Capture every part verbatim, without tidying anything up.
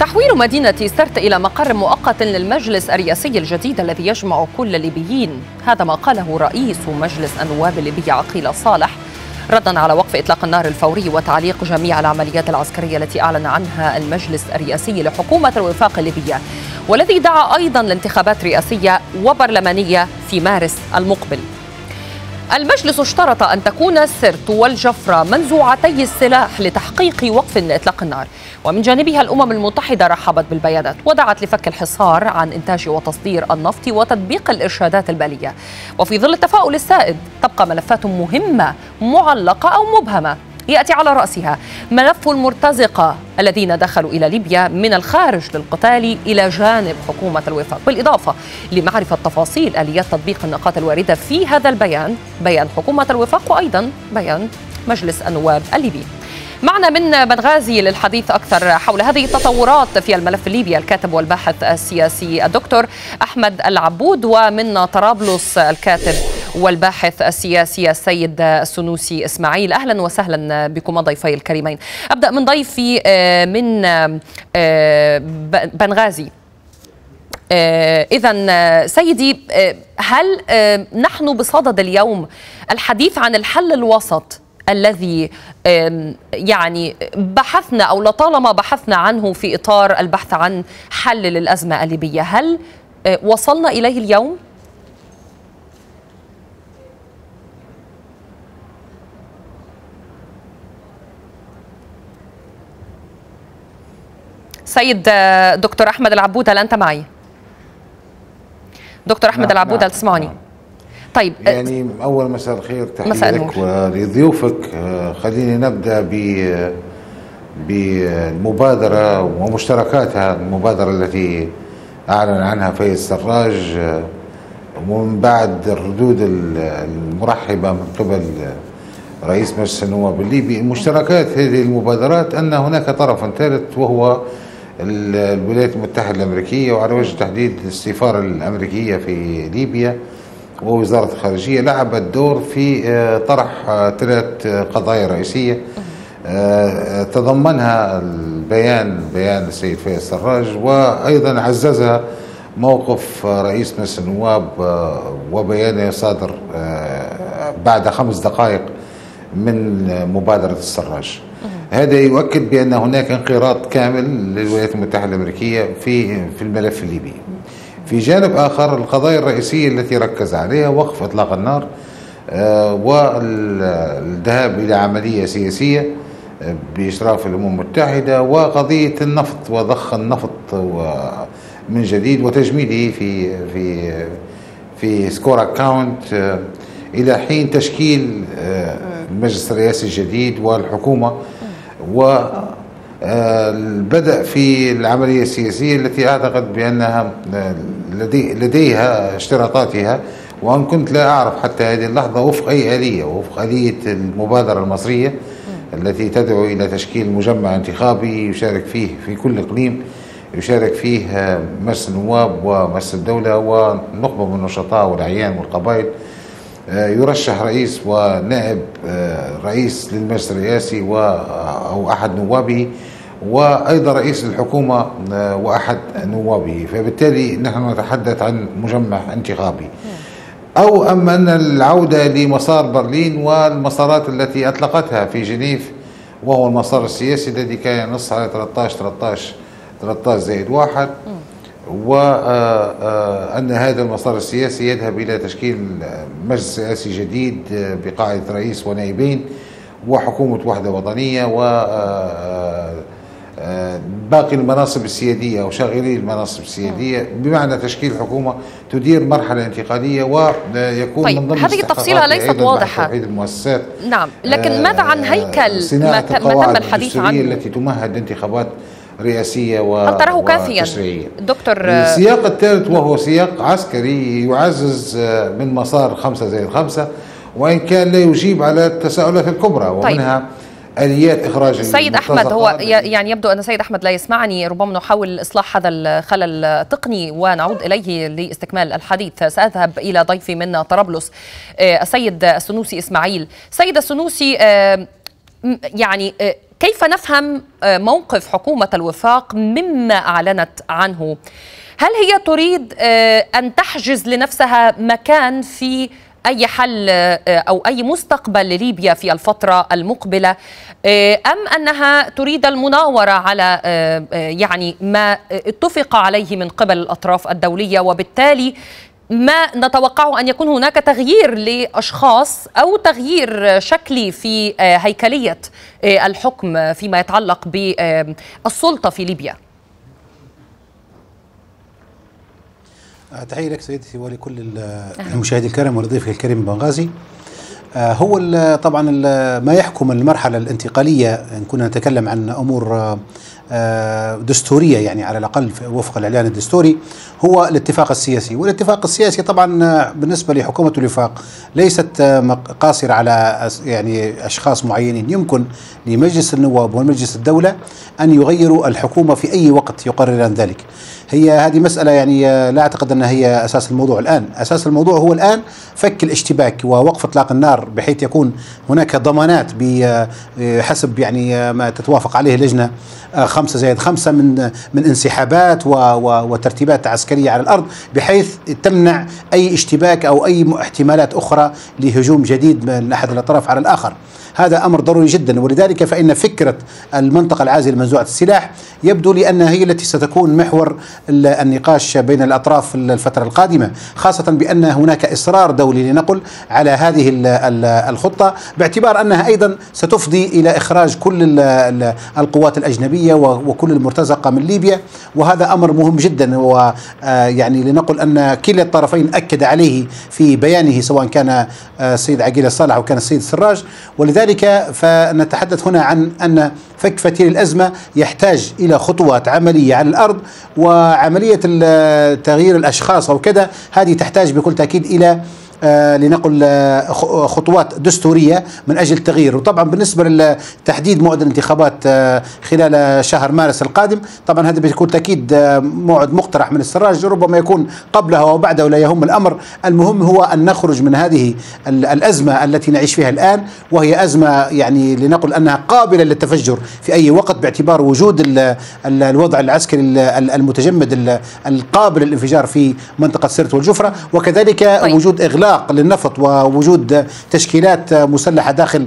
تحويل مدينة سرت إلى مقر مؤقت للمجلس الرئاسي الجديد الذي يجمع كل الليبيين، هذا ما قاله رئيس مجلس النواب الليبي عقيلة صالح ردا على وقف إطلاق النار الفوري وتعليق جميع العمليات العسكرية التي أعلن عنها المجلس الرئاسي لحكومة الوفاق الليبية، والذي دعا أيضا لانتخابات رئاسية وبرلمانية في مارس المقبل. المجلس اشترط أن تكون سرت والجفرة منزوعتي السلاح لتحقيق وقف لإطلاق النار، ومن جانبها الأمم المتحدة رحبت بالبيانات ودعت لفك الحصار عن إنتاج وتصدير النفط وتطبيق الإرشادات البالية. وفي ظل التفاؤل السائد تبقى ملفات مهمة معلقة أو مبهمة، يأتي على رأسها ملف المرتزقة الذين دخلوا إلى ليبيا من الخارج للقتال إلى جانب حكومة الوفاق، بالإضافة لمعرفة تفاصيل آليات تطبيق النقاط الواردة في هذا البيان، بيان حكومة الوفاق وأيضا بيان مجلس النواب الليبي. معنا من بنغازي للحديث أكثر حول هذه التطورات في الملف الليبي الكاتب والباحث السياسي الدكتور أحمد العبود، ومن طرابلس الكاتب والباحث السياسي السيد سنوسي اسماعيل. اهلا وسهلا بكم ضيفي الكريمين. ابدا من ضيفي من بنغازي. اذا سيدي، هل نحن بصدد اليوم الحديث عن الحل الوسط الذي يعني بحثنا او لطالما بحثنا عنه في اطار البحث عن حل للازمه الليبيه، هل وصلنا اليه اليوم؟ سيد دكتور أحمد العبود، هل أنت معي؟ دكتور أحمد نعم العبود، هل تسمعني؟ نعم. طيب، يعني أول مساء الخير تحية لك ولضيوفك. خليني نبدأ بالمبادرة ومشتركاتها، المبادرة التي أعلن عنها فيصل السراج ومن بعد الردود المرحبة من قبل رئيس مجلس النواب الليبي. مشتركات هذه المبادرات أن هناك طرف ثالث وهو الولايات المتحدة الأمريكية، وعلى وجه التحديد السفارة الأمريكية في ليبيا ووزارة الخارجية، لعبت دور في طرح ثلاث قضايا رئيسية تضمنها البيان بيان السيد فيصل السراج، وأيضا عززها موقف رئيس مجلس النواب وبيانه صادر بعد خمس دقائق من مبادرة السراج. هذا يؤكد بأن هناك انخراط كامل للولايات المتحدة الأمريكية في في الملف الليبي. في جانب آخر، القضايا الرئيسية التي ركز عليها وقف إطلاق النار والذهاب إلى عملية سياسية بإشراف الأمم المتحدة، وقضية النفط وضخ النفط من جديد وتجميده في في في سكورا كاونت إلى حين تشكيل المجلس الرئاسي الجديد والحكومة، والبدء في العملية السياسية التي أعتقد بأنها لديها اشتراطاتها، وأن كنت لا أعرف حتى هذه اللحظة وفق أي آلية، وفق آلية المبادرة المصرية التي تدعو إلى تشكيل مجمع انتخابي يشارك فيه في كل إقليم، يشارك فيه مجلس النواب ومجلس الدولة ونخبة من النشطاء والأعيان والقبائل، يرشح رئيس ونائب رئيس للمجلس الرئاسي و أو أحد نوابه، وأيضا رئيس للحكومة وأحد نوابه. فبالتالي نحن نتحدث عن مجمع انتخابي، أو أما أن العودة لمسار برلين والمسارات التي أطلقتها في جنيف، وهو المسار السياسي الذي كان ينص على ثلاثة عشر ثلاثة عشر ثلاثة عشر زائد واحد، وأن هذا المسار السياسي يذهب إلى تشكيل مجلس سياسي جديد بقاعدة رئيس ونائبين وحكومة وحدة وطنية، وباقي المناصب السيادية أو شاغلي المناصب السيادية، بمعنى تشكيل حكومة تدير مرحلة انتقالية ويكون طيب. من ضمن هذه التفصيلة ليست واضحة. نعم، لكن ماذا عن هيكل ما تم الحديث عنه التي تمهد لانتخابات رئاسية وتشريعية؟ دكتور، السياق الثالث وهو سياق عسكري يعزز من مسار خمسة زائد خمسة، وإن كان لا يجيب على التساؤلات الكبرى ومنها طيب. آليات إخراج سيد أحمد، هو يعني يبدو أن سيد أحمد لا يسمعني، ربما نحاول إصلاح هذا الخلل التقني ونعود إليه لاستكمال الحديث. سأذهب إلى ضيفي من طرابلس السيد سنوسي إسماعيل. سيد سنوسي، يعني كيف نفهم موقف حكومة الوفاق مما أعلنت عنه؟ هل هي تريد أن تحجز لنفسها مكان في أي حل أو أي مستقبل لليبيا في الفترة المقبلة، أم أنها تريد المناورة على يعني ما اتفق عليه من قبل الأطراف الدولية، وبالتالي ما نتوقع أن يكون هناك تغيير لأشخاص أو تغيير شكلي في هيكلية الحكم فيما يتعلق بالسلطة في ليبيا؟ تحية لك سيدتي ولكل المشاهدين الكرام ولضيفك الكريم بنغازي. هو طبعا ما يحكم المرحلة الانتقالية، إن كنا نتكلم عن أمور دستورية يعني على الأقل وفق الإعلان الدستوري، هو الاتفاق السياسي. والاتفاق السياسي طبعا بالنسبة لحكومة الوفاق ليست قاصرة على يعني أشخاص معينين، يمكن لمجلس النواب والمجلس الدولة أن يغيروا الحكومة في أي وقت يقرران ذلك. هي هذه مسألة يعني لا أعتقد أنها هي أساس الموضوع الآن. أساس الموضوع هو الآن فك الاشتباك ووقف إطلاق النار، بحيث يكون هناك ضمانات بحسب يعني ما تتوافق عليه لجنة خمسة زائد خمسة من من انسحابات وترتيبات عسكرية على الأرض، بحيث تمنع أي اشتباك أو أي احتمالات أخرى لهجوم جديد من أحد الأطراف على الآخر. هذا أمر ضروري جدا، ولذلك فإن فكرة المنطقة العازلة لمنزوعة السلاح يبدو لي أنها هي التي ستكون محور النقاش بين الأطراف الفترة القادمة، خاصة بأن هناك إصرار دولي لنقل على هذه الخطة، باعتبار أنها أيضا ستفضي إلى إخراج كل القوات الأجنبية وكل المرتزقة من ليبيا، وهذا أمر مهم جدا. ويعني لنقل أن كلا الطرفين أكد عليه في بيانه، سواء كان السيد عقيلة صالح أو كان السيد السراج. ولذلك لذلك فنتحدث هنا عن أن فك فتيل الأزمة يحتاج إلى خطوات عملية على الأرض، وعملية تغيير الأشخاص أو كذا هذه تحتاج بكل تأكيد إلى لنقل خطوات دستورية من أجل التغيير. وطبعا بالنسبة لتحديد موعد الانتخابات خلال شهر مارس القادم، طبعا هذا بكل تأكيد موعد مقترح من السراج، ربما يكون قبلها وبعدها ولا يهم الأمر. المهم هو أن نخرج من هذه الأزمة التي نعيش فيها الآن، وهي أزمة يعني لنقل أنها قابلة للتفجر في أي وقت، باعتبار وجود الوضع العسكري المتجمد القابل للانفجار في منطقة سرت والجفرة، وكذلك وجود إغلاق للنفط ووجود تشكيلات مسلحة داخل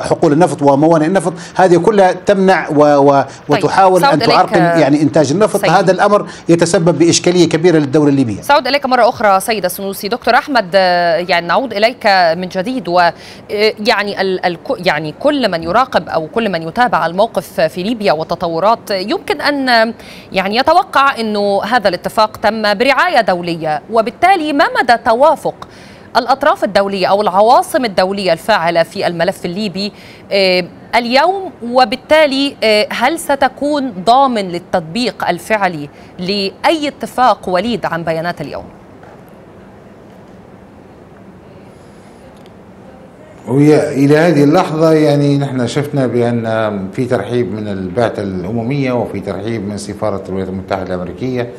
حقول النفط وموانئ النفط. هذه كلها تمنع وتحاول طيب. أن تعرقل يعني إنتاج النفط سيد. هذا الأمر يتسبب بإشكالية كبيرة للدولة الليبية. سأعود إليك مرة أخرى سيدة سنوسي. دكتور أحمد، يعني نعود إليك من جديد، ويعني ال... يعني كل من يراقب أو كل من يتابع الموقف في ليبيا والتطورات يمكن أن يعني يتوقع أنه هذا الاتفاق تم برعاية دولية، وبالتالي ما مدى توافق توافق الأطراف الدولية أو العواصم الدولية الفاعلة في الملف الليبي اليوم، وبالتالي هل ستكون ضامن للتطبيق الفعلي لأي اتفاق وليد عن بيانات اليوم؟ إلى هذه اللحظة يعني نحن شفنا بأن في ترحيب من البعثة الأممية وفي ترحيب من سفارة الولايات المتحدة الأمريكية،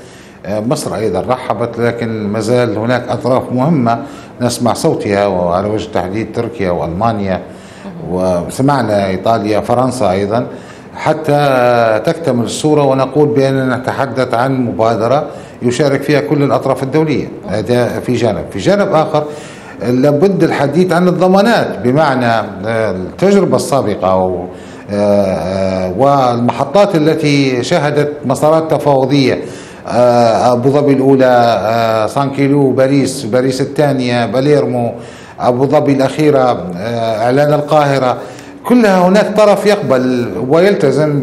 مصر أيضا رحبت، لكن ما زال هناك أطراف مهمة نسمع صوتها، وعلى وجه التحديد تركيا وألمانيا، وسمعنا إيطاليا، فرنسا أيضا، حتى تكتمل الصورة ونقول بأننا نتحدث عن مبادرة يشارك فيها كل الأطراف الدولية. هذا في جانب. في جانب آخر لابد الحديث عن الضمانات، بمعنى التجربة السابقة أو والمحطات التي شهدت مسارات تفاوضية، أبو ظبي الأولى، سانكيلو، باريس، باريس الثانية، باليرمو، أبو ظبي الأخيرة، إعلان القاهرة، كلها هناك طرف يقبل ويلتزم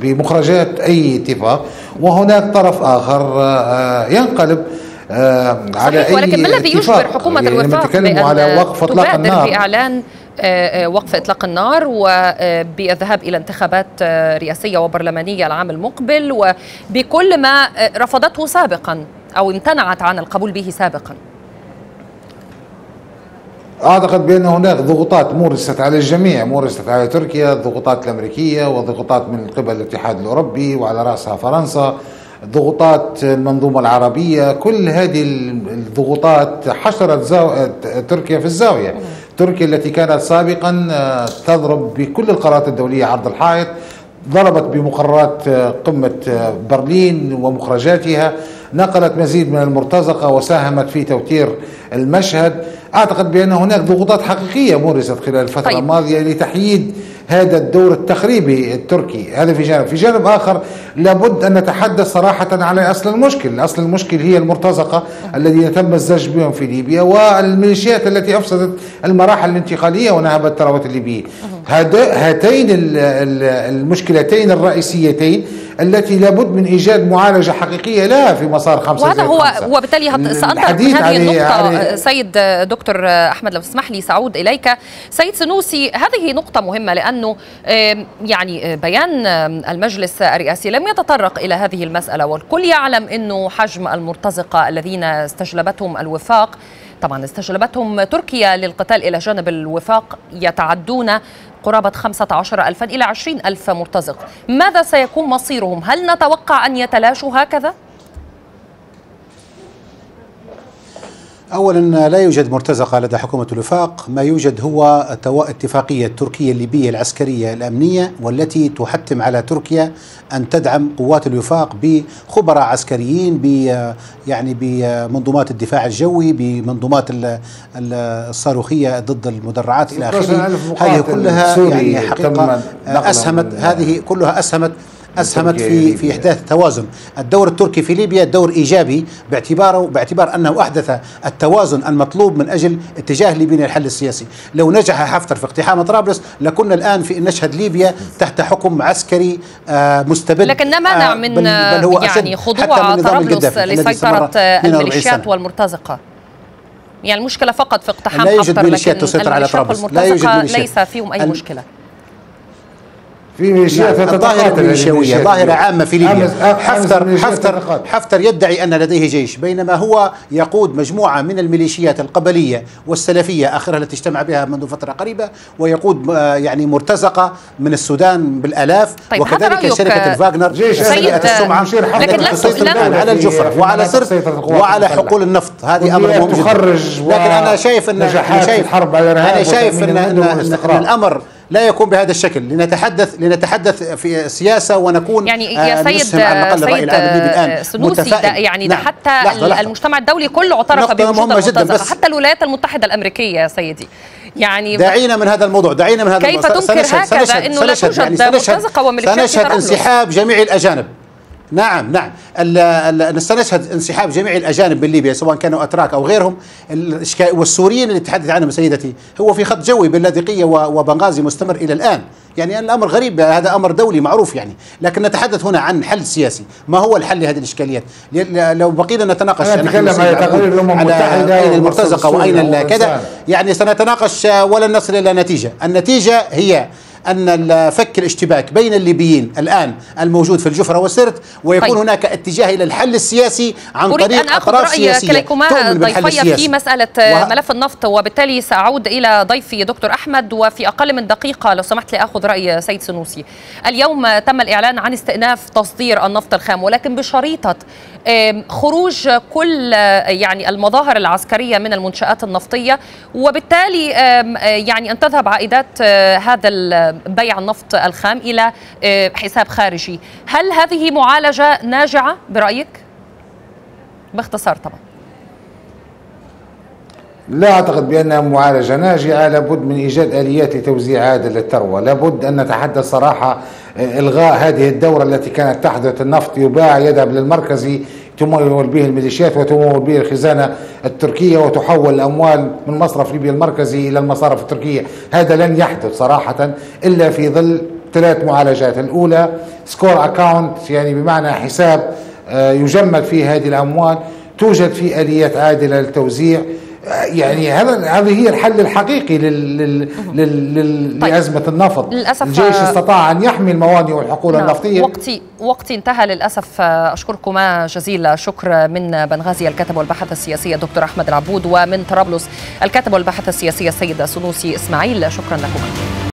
بمخرجات أي اتفاق، وهناك طرف آخر ينقلب على صحيح. أي ولكن ما الذي يجبر حكومة يعني الوفاق بأن تبادر بإعلان وقف إطلاق النار وبالذهاب إلى انتخابات رئاسية وبرلمانية العام المقبل، وبكل ما رفضته سابقا أو امتنعت عن القبول به سابقا؟ أعتقد بأن هناك ضغوطات مورست على الجميع، مورست على تركيا الضغوطات الأمريكية، وضغوطات من قبل الاتحاد الأوروبي وعلى رأسها فرنسا، ضغوطات المنظومة العربية. كل هذه الضغوطات حشرت تركيا في الزاوية. تركيا التي كانت سابقا تضرب بكل القرارات الدولية عرض الحائط، ضربت بمقررات قمة برلين ومخرجاتها، نقلت مزيد من المرتزقة وساهمت في توتير المشهد. أعتقد بأن هناك ضغوطات حقيقية مورست خلال الفترة طيب. الماضية لتحييد هذا الدور التخريبي التركي. هذا في جانب. في جانب آخر لابد أن نتحدث صراحة على أصل المشكل. أصل المشكل هي المرتزقة الذين تم الزج بهم في ليبيا والميليشيات التي أفسدت المراحل الانتقالية ونهبت الثروات الليبية. هاتين المشكلتين الرئيسيتين التي لابد من إيجاد معالجة حقيقية لها في مسار خمسة وهذا هو خمسة. وبالتالي سأنطلق من هذه النقطة سيد دكتور أحمد لو تسمح لي سأعود إليك. سيد سنوسي، هذه نقطة مهمة لأنه يعني بيان المجلس الرئاسي لم يتطرق إلى هذه المسألة، والكل يعلم أنه حجم المرتزقة الذين استجلبتهم الوفاق، طبعا استجلبتهم تركيا للقتال إلى جانب الوفاق، يتعدون قرابة خمسة عشر ألفا إلى عشرين ألف مرتزق. ماذا سيكون مصيرهم؟ هل نتوقع أن يتلاشوا هكذا؟ أولا لا يوجد مرتزقة لدى حكومة الوفاق، ما يوجد هو اتفاقية تركيا الليبية العسكرية الأمنية والتي تحتم على تركيا أن تدعم قوات الوفاق بخبراء عسكريين ب يعني بمنظومات الدفاع الجوي، بمنظومات الصاروخية ضد المدرعات إلى آخره. هذه كلها يعني حقيقة أسهمت، هذه كلها أسهمت أسهمت في في إحداث التوازن. الدور التركي في ليبيا دور إيجابي باعتباره باعتبار أنه أحدث التوازن المطلوب من أجل اتجاه ليبيا للحل السياسي. لو نجح حفتر في اقتحام طرابلس لكنا الآن في نشهد ليبيا تحت حكم عسكري مستبد، لكن ما منع من بل هو يعني خضوع طرابلس لسيطرة الميليشيات والمرتزقة. يعني المشكلة فقط في اقتحام حفتر، لكن الميليشيات والمرتزقة ليس فيهم أي مشكلة. في ميليشيات تتقاتل، ظاهرة عامة في ليبيا. حفتر حفتر حفتر يدعي أن لديه جيش بينما هو يقود مجموعة من الميليشيات القبلية والسلفية آخرها التي اجتمع بها منذ فترة قريبة، ويقود يعني مرتزقة من السودان بالآلاف. طيب وكذلك شركة فاغنر سيئة السمعة التي تسيطر الآن على الجفرة وعلى سرت وعلى حقول النفط. هذه أمر مهم جدا، لكن أنا شايف أن أنا شايف أن الأمر لا يكون بهذا الشكل. لنتحدث لنتحدث في سياسة ونكون يعني يا آه سيد سيد سنوسي يعني نعم. حتى لحظة لحظة. المجتمع الدولي كله اعترف بوجود المرتزقة، حتى الولايات المتحدة الأمريكية يا سيدي. يعني دعينا من هذا الموضوع، دعينا من هذا كيف الموضوع. تنكر سنشهد هكذا سنشهد انه لا توجد مرتزقة وميليشيات؟ سنشهد انسحاب جميع الأجانب. نعم نعم سنشهد انسحاب جميع الأجانب من ليبيا سواء كانوا أتراك أو غيرهم. والسوريين اللي تحدث عنهم سيدتي هو في خط جوي باللاذقية وبنغازي مستمر إلى الآن. يعني الأمر غريب، هذا أمر دولي معروف يعني، لكن نتحدث هنا عن حل سياسي. ما هو الحل لهذه الإشكاليات؟ لو بقينا نتناقش أنا نتكلم على تقرير الأمم المتحدة أين المرتزقة وأين كذا، يعني سنتناقش ولن نصل إلى نتيجة. النتيجة هي أن فك الاشتباك بين الليبيين الآن الموجود في الجفرة والسرت، ويكون طيب. هناك اتجاه إلى الحل السياسي عن طريق أطراف سياسية كليكما ضيفي في مسألة و... ملف النفط، وبالتالي سأعود إلى ضيفي دكتور أحمد. وفي أقل من دقيقة لو سمحت لي أخذ رأي سيد سنوسي. اليوم تم الإعلان عن استئناف تصدير النفط الخام، ولكن بشريطة خروج كل يعني المظاهر العسكرية من المنشآت النفطية، وبالتالي يعني أن تذهب عائدات هذا بيع النفط الخام إلى حساب خارجي. هل هذه معالجة ناجعة برأيك؟ باختصار طبعا. لا أعتقد بأنها معالجة ناجعة. لابد من إيجاد آليات لتوزيع عادل للثروة. لابد أن نتحدث صراحة إلغاء هذه الدورة التي كانت تحدث. النفط يباع يذهب للمركزي، تمول به الميليشيات وتمول به الخزانة التركية، وتحول الأموال من مصرف ليبيا المركزي إلى المصارف التركية. هذا لن يحدث صراحة إلا في ظل ثلاث معالجات. الأولى سكور أكاونت، يعني بمعنى حساب يجمد فيه هذه الأموال، توجد فيه آليات عادلة للتوزيع. يعني هذا هذه هي الحل الحقيقي لل لل لل طيب. لأزمة النفط. الجيش استطاع أن يحمي الموانئ والحقول نعم. النفطية. وقتي وقتي انتهى للأسف. أشكركما جزيل الشكر. من بنغازي الكاتب والباحث السياسي دكتور أحمد العبود، ومن طرابلس الكاتب والباحث السياسي السيد سنوسي إسماعيل. شكرا لكم.